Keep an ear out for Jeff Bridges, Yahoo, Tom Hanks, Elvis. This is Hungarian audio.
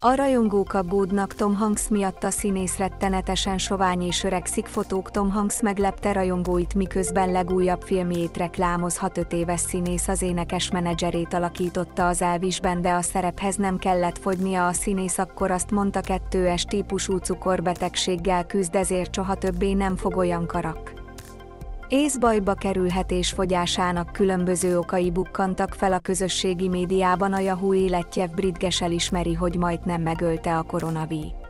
A rajongók aggódnak Tom Hanks miatt. A színész rettenetesen sovány és öregszik. Fotók. Tom Hanks meglepte rajongóit, miközben legújabb filmjét reklámozhat. 5 éves színész az énekes menedzserét alakította az Elvisben, de a szerephez nem kellett fogynia. A színész akkor azt mondta, 2-es típusú cukorbetegséggel küzd, ezért soha többé nem fog olyan karak. Észbajba kerülhet, és fogyásának különböző okai bukkantak fel a közösségi médiában. A Yahoo élet Jeff Bridges elismeri, hogy majdnem megölte a koronavírusokat.